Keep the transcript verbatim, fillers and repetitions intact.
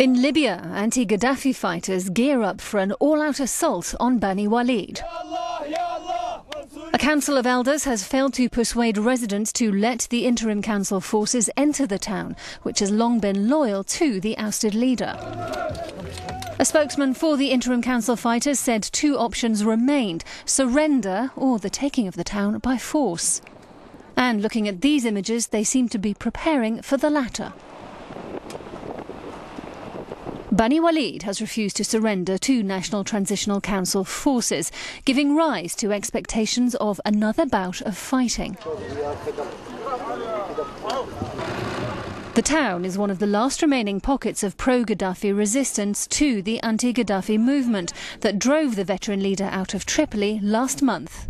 In Libya, anti-Gaddafi fighters gear up for an all-out assault on Bani Walid. A council of elders has failed to persuade residents to let the interim council forces enter the town, which has long been loyal to the ousted leader. A spokesman for the interim council fighters said two options remained: surrender or the taking of the town by force. And looking at these images, they seem to be preparing for the latter. Bani Walid has refused to surrender to National Transitional Council forces, giving rise to expectations of another bout of fighting. The town is one of the last remaining pockets of pro-Gaddafi resistance to the anti-Gaddafi movement that drove the veteran leader out of Tripoli last month.